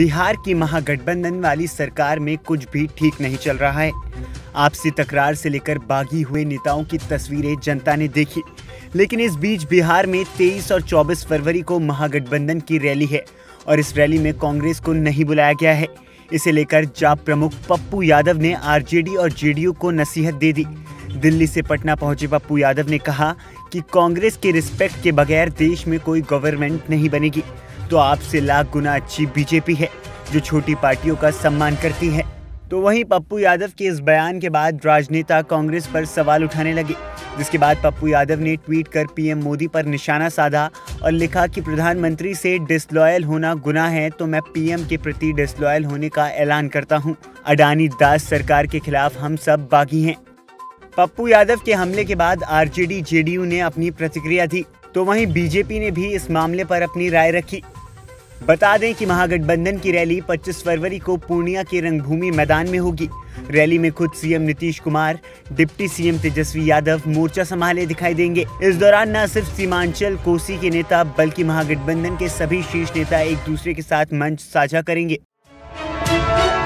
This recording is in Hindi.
बिहार की महागठबंधन वाली सरकार में कुछ भी ठीक नहीं चल रहा है। आपसी तकरार से लेकर बागी हुए नेताओं की तस्वीरें जनता ने देखी, लेकिन इस बीच बिहार में 23 और 24 फरवरी को महागठबंधन की रैली है और इस रैली में कांग्रेस को नहीं बुलाया गया है। इसे लेकर जाप प्रमुख पप्पू यादव ने आरजेडी और जेडीयू को नसीहत दे दी। दिल्ली से पटना पहुंचे पप्पू यादव ने कहा कि कांग्रेस के रिस्पेक्ट के बगैर देश में कोई गवर्नमेंट नहीं बनेगी, तो आपसे लाख गुना अच्छी बीजेपी है जो छोटी पार्टियों का सम्मान करती है। तो वहीं पप्पू यादव के इस बयान के बाद राजनेता कांग्रेस पर सवाल उठाने लगे, जिसके बाद पप्पू यादव ने ट्वीट कर पीएम मोदी पर निशाना साधा और लिखा कि प्रधानमंत्री से डिसलॉयल होना गुनाह है, तो मैं पीएम के प्रति डिसलॉयल होने का ऐलान करता हूं। अडानी दास सरकार के खिलाफ हम सब बागी हैं। पप्पू यादव के हमले के बाद आरजेडी जेडीयू ने अपनी प्रतिक्रिया दी, तो वहीं बीजेपी ने भी इस मामले पर अपनी राय रखी। बता दें कि महागठबंधन की रैली 25 फरवरी को पूर्णिया के रंगभूमि मैदान में होगी। रैली में खुद CM Nitish Kumar, deputy CM Tejashwi Yadav मोर्चा संभाले दिखाई देंगे। इस दौरान न सिर्फ सीमांचल कोसी के नेता बल्कि महागठबंधन के सभी शीर्ष नेता एक दूसरे के साथ मंच साझा करेंगे।